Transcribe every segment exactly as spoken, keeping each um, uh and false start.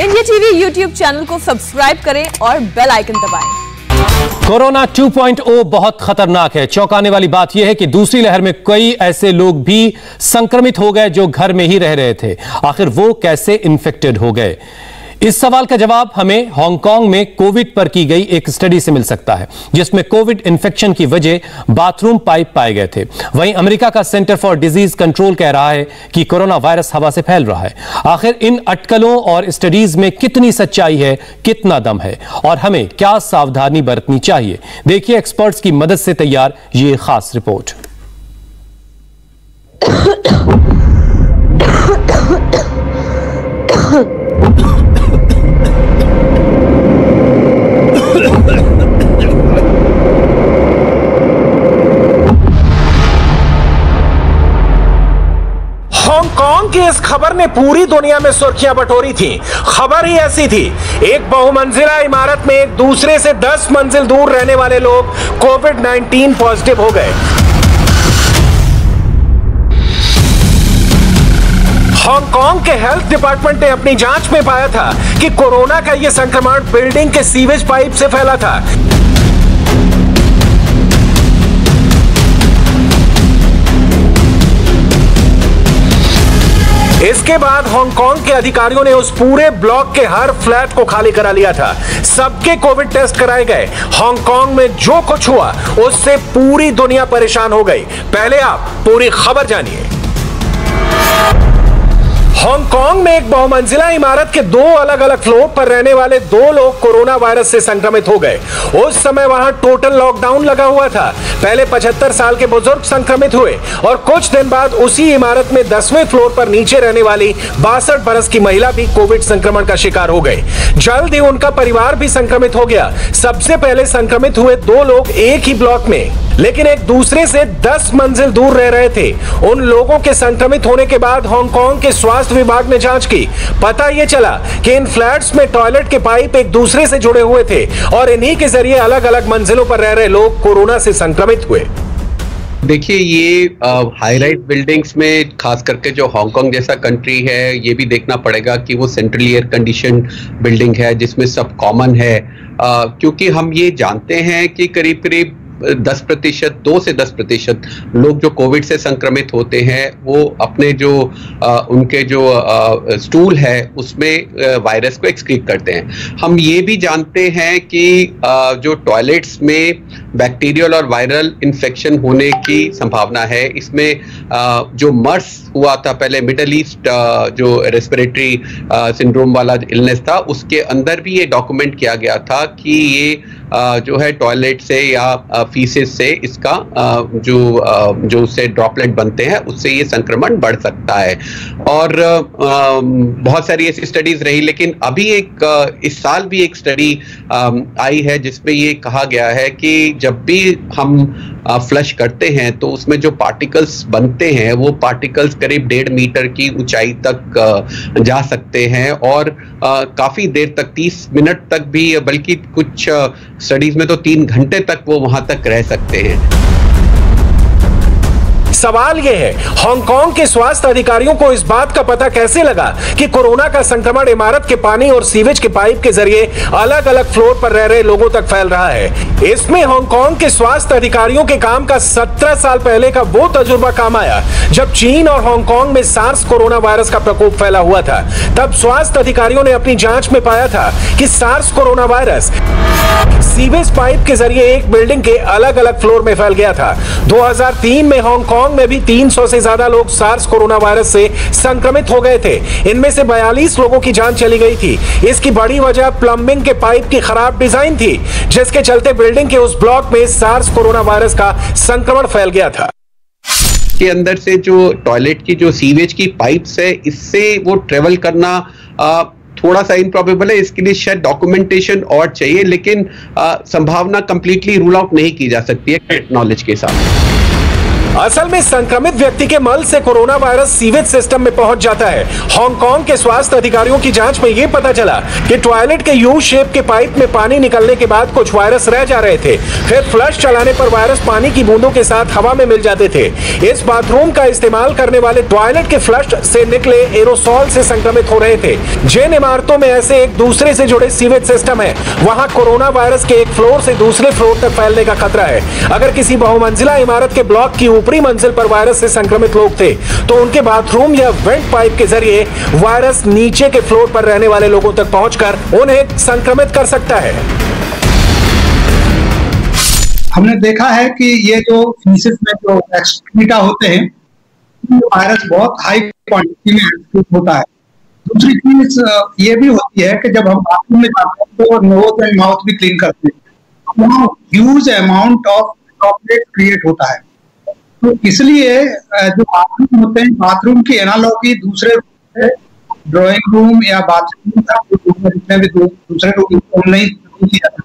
India TV YouTube channel को subscribe करें और बेल आइकन दबाएं। कोरोना टू पॉइंट ओ बहुत खतरनाक है। चौंकाने वाली बात यह है कि दूसरी लहर में कई ऐसे लोग भी संक्रमित हो गए जो घर में ही रह रहे थे। आखिर वो कैसे इन्फेक्टेड हो गए, इस सवाल का जवाब हमें हांगकांग में कोविड पर की गई एक स्टडी से मिल सकता है, जिसमें कोविड इन्फेक्शन की वजह बाथरूम पाइप पाए गए थे। वहीं अमेरिका का सेंटर फॉर डिजीज कंट्रोल कह रहा है कि कोरोना वायरस हवा से फैल रहा है। आखिर इन अटकलों और स्टडीज में कितनी सच्चाई है, कितना दम है और हमें क्या सावधानी बरतनी चाहिए, देखिए एक्सपर्ट्स की मदद से तैयार ये खास रिपोर्ट। इस खबर ने पूरी दुनिया में सुर्खियां बटोरी थी। खबर ही ऐसी थी, एक बहुमंजिला इमारत में एक दूसरे से दस मंजिल दूर रहने वाले लोग कोविड नाइनटीन पॉजिटिव हो गए। हांगकांग के हेल्थ डिपार्टमेंट ने अपनी जांच में पाया था कि कोरोना का यह संक्रमण बिल्डिंग के सीवेज पाइप से फैला था। इसके बाद हांगकांग के अधिकारियों ने उस पूरे ब्लॉक के हर फ्लैट को खाली करा लिया था। सबके कोविड टेस्ट कराए गए। हांगकांग में जो कुछ हुआ उससे पूरी दुनिया परेशान हो गई। पहले आप पूरी खबर जानिए। हांगकांग में एक बहुमंजिला इमारत के दो अलग अलग फ्लोर पर रहने वाले दो लोग कोरोना वायरस से संक्रमित हो गए। उस समय वहां टोटल लॉकडाउन लगा हुआ था। पहले पचहत्तर साल के बुजुर्ग संक्रमित हुए और कुछ दिन बाद उसी इमारत में दसवें फ्लोर पर नीचे रहने वाली बासठ बरस की महिला भी कोविड संक्रमण का शिकार हो गई। जल्द ही उनका परिवार भी संक्रमित हो गया। सबसे पहले संक्रमित हुए दो लोग एक ही ब्लॉक में लेकिन एक दूसरे से दस मंजिल दूर रह रहे थे। उन लोगों के संक्रमित होने के बाद हांगकांग के स्वास्थ्य विभाग ने जांच की। पता यह चला कि इन फ्लैट्स में टॉयलेट के पाइप एक दूसरे से जुड़े हुए थे और इन्हीं के जरिए अलग अलग मंजिलों पर रह रहे लोग कोरोना से संक्रमित हुए। देखिए, ये हाई राइज बिल्डिंग्स में खास करके जो हांगकांग जैसा कंट्री है, ये भी देखना पड़ेगा कि वो सेंट्रली एयर कंडीशन बिल्डिंग है जिसमें सब कॉमन है। आ, क्योंकि हम ये जानते हैं कि करीब करीब दस प्रतिशत दो से दस प्रतिशत लोग जो कोविड से संक्रमित होते हैं वो अपने जो आ, उनके जो आ, स्टूल है उसमें वायरस को एक्सक्रीट करते हैं। हम ये भी जानते हैं कि आ, जो टॉयलेट्स में बैक्टीरियल और वायरल इन्फेक्शन होने की संभावना है। इसमें आ, जो मर्स हुआ था पहले, मिडल ईस्ट जो रेस्पिरेटरी सिंड्रोम वाला इलनेस था, उसके अंदर भी ये डॉक्यूमेंट किया गया था कि ये आ, जो है टॉयलेट से या फीसेस से इसका जो जो उससे ड्रॉपलेट बनते हैं उससे ये संक्रमण बढ़ सकता है। और बहुत सारी ऐसी स्टडीज रही, लेकिन अभी एक इस साल भी एक स्टडी आई है जिसमें ये कहा गया है कि जब भी हम फ्लश करते हैं तो उसमें जो पार्टिकल्स बनते हैं वो पार्टिकल्स करीब डेढ़ मीटर की ऊंचाई तक जा सकते हैं और काफ़ी देर तक, तीस मिनट तक भी, बल्कि कुछ स्टडीज में तो तीन घंटे तक वो वहां तक रह सकते हैं। सवाल यह है, हांगकांग के स्वास्थ्य अधिकारियों को इस बात का पता कैसे लगा कि कोरोना का संक्रमण इमारत के पानी और सीवेज के पाइप के जरिए अलग अलग फ्लोर पर रह रहे लोगों तक फैल रहा है। इसमें हांगकांग के स्वास्थ्य अधिकारियों के काम का सत्रह साल पहले का वो तजुर्बा काम आया जब चीन और हांगकांग में सार्स कोरोनावायरस का प्रकोप फैला हुआ था। तब स्वास्थ्य अधिकारियों ने अपनी जांच में पाया था कि सार्स कोरोनावायरस सीवेज पाइप के जरिए एक बिल्डिंग के अलग अलग फ्लोर में फैल गया था। दो हजार तीन में हांगकांग में भी तीन सौ से ज्यादा लोग सार्स कोरोनावायरस से संक्रमित हो गए थे। इनमें से बयालीस लोगों की जान चली गई थी। इसकी बड़ी वजह प्लम्बिंग के पाइप की खराब डिजाइन थी, जिसके चलते बिल्डिंग के उस ब्लॉक में सार्स कोरोनावायरस का संक्रमण फैल गया था। के अंदर से जो टॉयलेट की जो सीवेज की पाइप्स है, इससे वो ट्रेवल करना आ, थोड़ा सा इम्प्रॉबेबल है। इसके लिए शायद डॉक्यूमेंटेशन और चाहिए, लेकिन आ, संभावना कंप्लीटली रूल आउट नहीं की जा सकती है नॉलेज के साथ। असल में संक्रमित व्यक्ति के मल से कोरोना वायरस सीवेज सिस्टम में पहुंच जाता है। हांगकांग के स्वास्थ्य अधिकारियों की जांच में यह पता चला कि टॉयलेट के यू शेप के पाइप में पानी निकलने के बाद कुछ वायरस रह जा रहे थे, फिर फ्लश चलाने पर वायरस पानी की बूंदों के साथ हवा में मिल जाते थे। इस बाथरूम का इस्तेमाल करने वाले टॉयलेट के फ्लश से निकले एरोसॉल से संक्रमित हो रहे थे। जिन इमारतों में ऐसे एक दूसरे से जुड़े सीवेज सिस्टम है, वहाँ कोरोना वायरस के एक फ्लोर से दूसरे फ्लोर तक फैलने का खतरा है। अगर किसी बहुमंजिला इमारत के ब्लॉक की ऊपरी मंजिल पर वायरस से संक्रमित लोग थे तो उनके बाथरूम या वेंट पाइप के जरिए वायरस नीचे के फ्लोर पर रहने वाले लोगों तक पहुंचकर उन्हें संक्रमित कर सकता है। हमने देखा है कि ये जो फिनिशेस में जो एक्सट्रीटा होते हैं, वायरस बहुत हाई क्वांटिटी में एक्सट्रीट होता है। दूसरी चीज ये भी होती है कि जब हम बाथरूम में जाते हैं तो नोज एंड माउथ भी क्लीन करते हैं, वहाँ huge amount of droplet create होता है। तो इसलिए जो बाथरूम होते हैं, बाथरूम की एनालॉगी दूसरे ड्राइंग रूम या बाथरूम जितने भी दूसरे रूम नहीं किया जाता।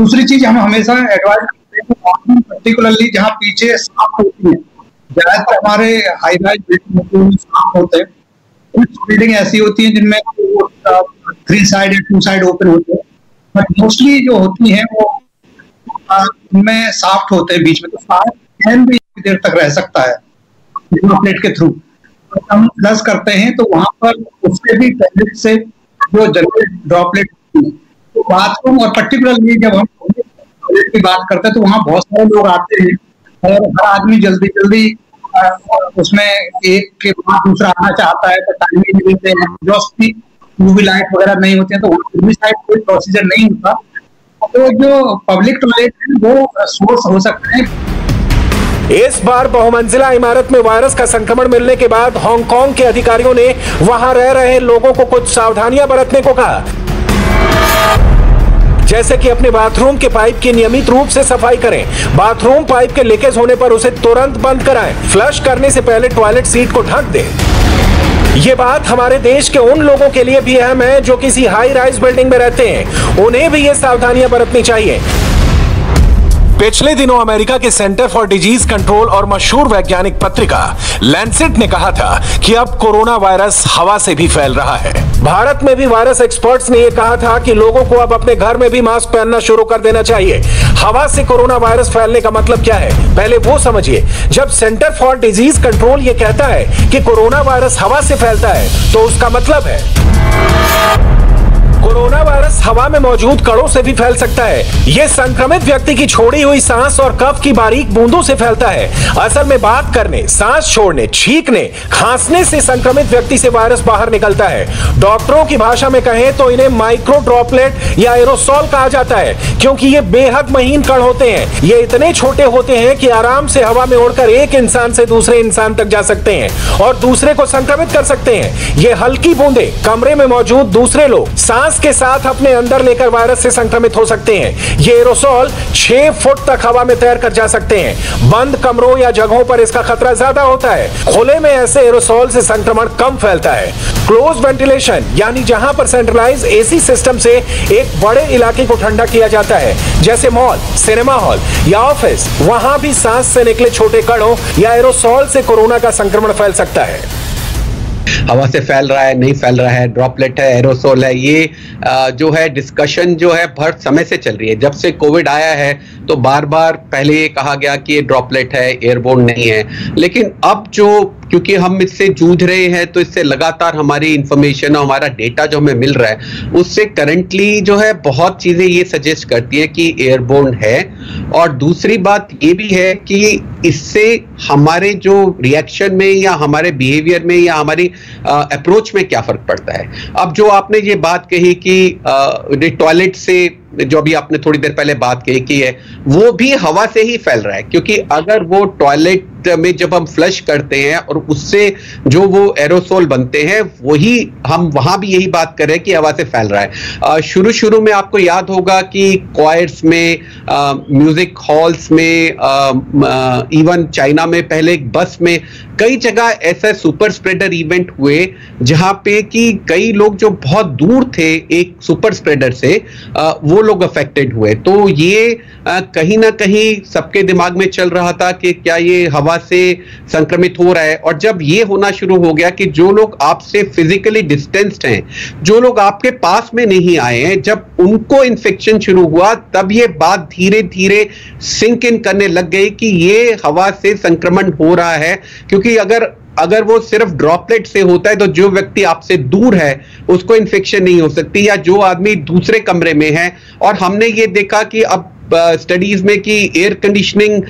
दूसरी चीज हम हमेशा एडवाइस करते हैं, बाथरूम पर्टिकुलरली जहाँ पीछे साफ होती है, ज्यादातर हमारे हाई राइज बिल्डिंग साफ होते हैं। कुछ बिल्डिंग ऐसी होती है जिनमें थ्री साइड या टू साइड ओपन होते हैं, बट मोस्टली जो होती है वो उनमें साफ्ट होते हैं, बीच में तो साफ फैन भी देर तक रह सकता है ड्रॉपलेट के थ्रू। तो हम फ्लश करते हैं तो वहां पर उससे भी टॉयलेट से जो जनरल ड्रॉपलेट, तो बाथरूम और पर्टिकुलरली जब हम टॉयलेट की बात करते हैं तो वहाँ बहुत सारे लोग आते हैं और हर आदमी जल्दी जल्दी उसमें एक के बाद दूसरा आना चाहता है, तो टाइम नहीं देते हैं। एग्जॉस्ट यूवी लाइट वगैरह नहीं होते हैं तो वहाँ साइड कोई प्रोसीजर नहीं होता, तो जो पब्लिक टॉयलेट है वो सोर्स हो सकता है। इस बार बहुमंजिला इमारत में वायरस का संक्रमण मिलने के बाद हांगकांग के अधिकारियों ने वहां रह रहे लोगों को कुछ सावधानियां बरतने को कहा, जैसे कि अपने बाथरूम के पाइप की नियमित रूप से सफाई करें, बाथरूम पाइप के लीकेज होने पर उसे तुरंत बंद कराएं, फ्लश करने से पहले टॉयलेट सीट को ढक दें। ये बात हमारे देश के उन लोगों के लिए भी अहम है जो किसी हाई राइज बिल्डिंग में रहते हैं, उन्हें भी ये सावधानियां बरतनी चाहिए। पिछले दिनों अमेरिका के सेंटर फॉर डिजीज कंट्रोल और मशहूर वैज्ञानिक पत्रिका लैंडसेट ने कहा था कि अब कोरोना वायरस हवा से भी फैल रहा है। भारत में भी वायरस एक्सपर्ट्स ने यह कहा था कि लोगों को अब अपने घर में भी मास्क पहनना शुरू कर देना चाहिए। हवा से कोरोना वायरस फैलने का मतलब क्या है, पहले वो समझिए। जब सेंटर फॉर डिजीज कंट्रोल ये कहता है कि कोरोना वायरस हवा से फैलता है, तो उसका मतलब है कोरोना वायरस हवा में मौजूद कणों से भी फैल सकता है। ये संक्रमित व्यक्ति की छोड़ी हुई सांस और कफ की बारीक बूंदों से फैलता है। असल में बात करने, सांस छोड़ने, छींकने, खांसने से संक्रमित व्यक्ति से वायरस बाहर निकलता है। डॉक्टरों की भाषा में कहें तो इन्हें माइक्रो ड्रॉपलेट या एरोसॉल कहा जाता है, क्योंकि ये बेहद महीन कण होते हैं। ये इतने छोटे होते हैं कि आराम से हवा में उड़कर एक इंसान से दूसरे इंसान तक जा सकते हैं और दूसरे को संक्रमित कर सकते हैं। ये हल्की बूंदे कमरे में मौजूद दूसरे लोग सांस के साथ अपने अंदर लेकर वायरस से संक्रमित हो सकते हैं। ये एरोसॉल छह फुट तक हवा में तैर कर जा सकते हैं। बंद कमरों या जगहों पर इसका खतरा ज्यादा होता है। खुले में ऐसे एरोसॉल से संक्रमण कम फैलता है। क्लोज वेंटिलेशन यानी जहां पर सेंट्रलाइज एसी सिस्टम से एक बड़े इलाके को ठंडा किया जाता है, जैसे मॉल, सिनेमा हॉल या ऑफिस, वहां भी सांस से निकले छोटे कणों या एरोसॉल से कोरोना का संक्रमण फैल सकता है। हवा से फैल रहा है, नहीं फैल रहा है, ड्रॉपलेट है, एरोसोल है, ये जो है डिस्कशन जो है बहुत समय से चल रही है। जब से कोविड आया है तो बार बार पहले ये कहा गया कि ये ड्रॉपलेट है, एयरबोर्न नहीं है, लेकिन अब जो क्योंकि हम इससे जूझ रहे हैं तो इससे लगातार हमारी इंफॉर्मेशन और हमारा डेटा जो हमें मिल रहा है उससे करंटली जो है बहुत चीज़ें ये सजेस्ट करती है कि एयरबोर्न है। और दूसरी बात ये भी है कि इससे हमारे जो रिएक्शन में या हमारे बिहेवियर में या हमारी अप्रोच में क्या फ़र्क पड़ता है। अब जो आपने ये बात कही कि टॉयलेट से जो अभी आपने थोड़ी देर पहले बात कही कि है, वो भी हवा से ही फैल रहा है, क्योंकि अगर वो टॉयलेट में जब हम फ्लश करते हैं और उससे जो वो एरोसोल बनते हैं, वही हम वहां भी यही बात कर रहे हैं कि हवा से फैल रहा है। शुरू शुरू में आपको याद होगा कि क्वायर्स में, म्यूजिक हॉल्स में, आ, आ, इवन चाइना में पहले एक बस में कई जगह ऐसा सुपर स्प्रेडर इवेंट हुए जहां पे कि कई लोग जो बहुत दूर थे एक सुपर स्प्रेडर से आ, वो लोग अफेक्टेड हुए। तो ये कहीं ना कहीं सबके दिमाग में चल रहा था कि क्या ये हवा से संक्रमित हो रहा है। और जब ये होना शुरू हो गया कि जो लोग आपसे फिजिकली डिस्टेंस्ड हैं, जो लोग आपके पास में नहीं आए हैं, जब उनको इन्फेक्शन शुरू हुआ तब ये बात धीरे धीरे सिंक इन करने लग गई कि ये हवा से संक्रमण हो रहा है। क्योंकि अगर अगर वो सिर्फ ड्रॉपलेट से होता है तो जो व्यक्ति आपसे दूर है उसको इन्फेक्शन नहीं हो सकती, या जो आदमी दूसरे कमरे में है। और हमने ये देखा कि अब स्टडीज में कि एयर कंडीशनिंग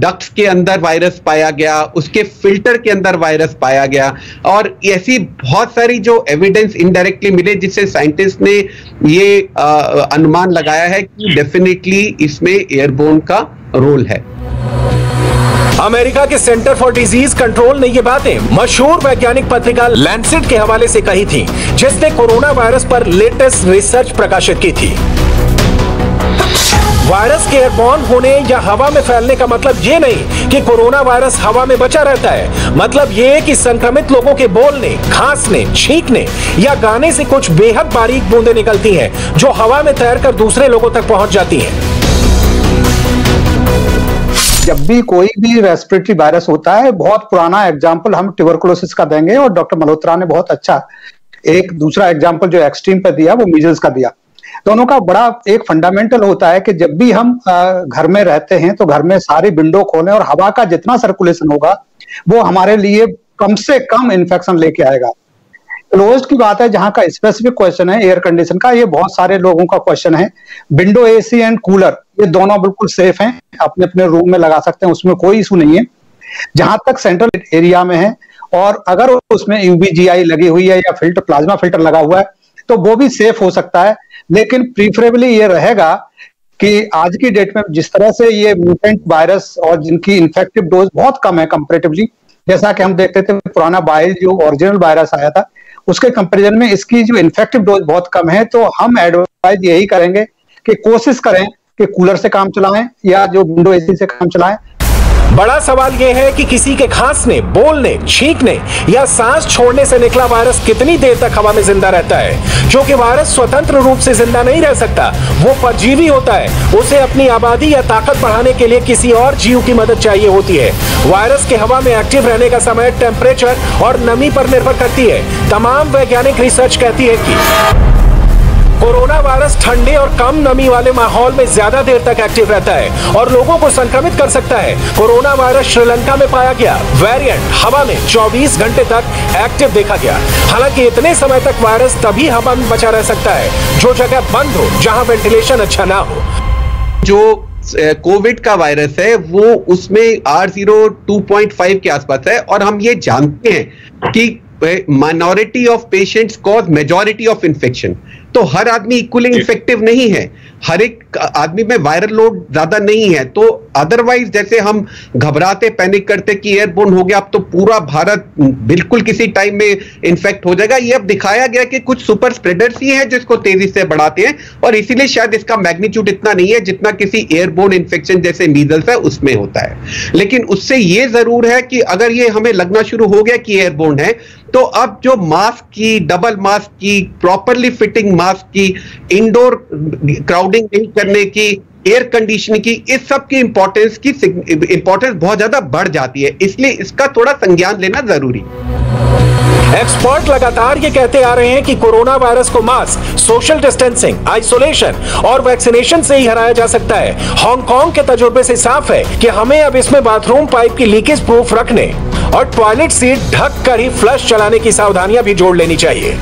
डक्ट्स के अंदर वायरस पाया गया, उसके फिल्टर के अंदर वायरस पाया गया, और ऐसी बहुत सारी जो एविडेंस इनडायरेक्टली मिले जिससे साइंटिस्ट ने ये अनुमान लगाया है कि डेफिनेटली इसमें एयरबोर्न का रोल है। अमेरिका के सेंटर फॉर डिजीज कंट्रोल ने ये बातें मशहूर वैज्ञानिक पत्रिका लैंडसेट के हवाले से कही थी, जिसने कोरोना वायरस पर लेटेस्ट रिसर्च प्रकाशित की थी। वायरस के एयरबॉर्न होने या हवा में फैलने का मतलब ये नहीं कि कोरोना वायरस हवा में बचा रहता है, मतलब ये कि संक्रमित लोगों के बोलने, खांसने, छींकने या गाने से कुछ बेहद बारीक बूंदें निकलती हैं, जो हवा में तैरकर दूसरे लोगों तक पहुंच जाती हैं। जब भी कोई भी रेस्पिरेटरी वायरस होता है, बहुत पुराना एग्जाम्पल हम ट्यूबरकुलोसिस का देंगे, और डॉक्टर मल्होत्रा ने बहुत अच्छा एक दूसरा एग्जाम्पल जो एक्सट्रीम पर दिया वो मीजल्स का दिया। दोनों का बड़ा एक फंडामेंटल होता है कि जब भी हम घर में रहते हैं तो घर में सारी विंडो खोलें, और हवा का जितना सर्कुलेशन होगा वो हमारे लिए कम से कम इन्फेक्शन लेके आएगा। क्लोज्ड की बात है जहाँ का स्पेसिफिक क्वेश्चन है एयर कंडीशन का, ये बहुत सारे लोगों का क्वेश्चन है। विंडो, एसी एंड कूलर ये दोनों बिल्कुल सेफ हैं, अपने अपने रूम में लगा सकते हैं, उसमें कोई इशू नहीं है जहां तक सेंट्रल एरिया में है। और अगर उसमें यूबीजीआई लगी हुई है या फिल्टर, प्लाज्मा फिल्टर लगा हुआ है तो वो भी सेफ हो सकता है। लेकिन प्रीफरेबली ये रहेगा कि आज की डेट में जिस तरह से ये म्यूटेंट वायरस और जिनकी इन्फेक्टिव डोज बहुत कम है कंपेरेटिवली, जैसा कि हम देखते थे पुराना वायल जो ओरिजिनल वायरस आया था उसके कंपेरिजन में इसकी जो इन्फेक्टिव डोज बहुत कम है, तो हम एडवाइज यही करेंगे कि कोशिश करें कि कूलर से काम चलाएं या जो विंडो एसी से काम चलाएं। बड़ा सवाल यह है कि किसी के खांसने, बोलने, छींकने या सांस छोड़ने से निकला वायरस कितनी देर तक हवा में जिंदा रहता है, क्योंकि वायरस स्वतंत्र रूप से जिंदा नहीं रह सकता, वो परजीवी होता है। उसे अपनी आबादी या ताकत बढ़ाने के लिए किसी और जीव की मदद चाहिए होती है। वायरस के हवा में एक्टिव रहने का समय टेम्परेचर और नमी पर निर्भर करती है। तमाम वैज्ञानिक रिसर्च कहती है कि कोरोना वायरस ठंडे और कम नमी वाले माहौल में ज्यादा देर तक एक्टिव रहता है और लोगों को संक्रमित कर सकता है। कोरोना वायरस श्रीलंका में पाया गया वेरिएंट हवा में चौबीस घंटे तक एक्टिव देखा गया। हालांकि इतने समय तक वायरस तभी हवा में बचा रह सकता है जो जगह बंद हो, जहां वेंटिलेशन अच्छा ना हो। जो कोविड का वायरस है वो उसमें R zero two point five के आसपास है, और हम ये जानते हैं कि minority of patients cause majority of infection, तो हर आदमी इक्वली इन्फेक्टिव नहीं है, हर एक आदमी में वायरल लोड ज्यादा नहीं है। तो अदरवाइज जैसे हम घबराते, पैनिक करते कि एयरबोर्न हो गया, अब तो पूरा भारत बिल्कुल किसी टाइम में इन्फेक्ट हो जाएगा, ये अब दिखाया गया कि कुछ सुपर स्प्रेडर्स ही हैं जिसको तेजी से बढ़ाते हैं, और इसीलिए शायद इसका मैग्नीट्यूड इतना नहीं है जितना किसी एयरबोर्न इन्फेक्शन जैसे मीजल्स है उसमें होता है। लेकिन उससे ये जरूर है कि अगर ये हमें लगना शुरू हो गया कि एयरबोर्न है, तो अब जो मास्क की, डबल मास्क की, प्रॉपरली फिटिंग मास्क की, इंडोर क्राउडिंग नहीं करने की, एयर कंडीशनिंग की, इस सब की इंपॉर्टेंस की इंपॉर्टेंस बहुत ज्यादा बढ़ जाती है। इसलिए इसका थोड़ा संज्ञान लेना जरूरी। एक्सपर्ट लगातार ये कहते आ रहे हैं कि कोरोना वायरस को मास्क, सोशल डिस्टेंसिंग, आइसोलेशन और वैक्सीनेशन से ही हराया जा सकता है। हांगकांग के तजुर्बे से साफ है कि हमें अब इसमें बाथरूम पाइप की लीकेज प्रूफ रखने और टॉयलेट सीट ढक कर ही फ्लश चलाने की सावधानियां भी जोड़ लेनी चाहिए।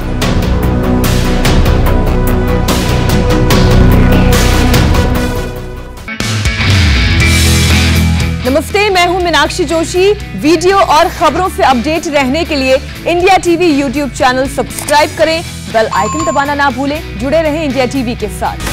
नमस्ते, मैं हूं मीनाक्षी जोशी। वीडियो और खबरों से अपडेट रहने के लिए India TV YouTube channel subscribe करें, बेल आइकन दबाना ना भूलें। जुड़े रहें इंडिया टीवी के साथ।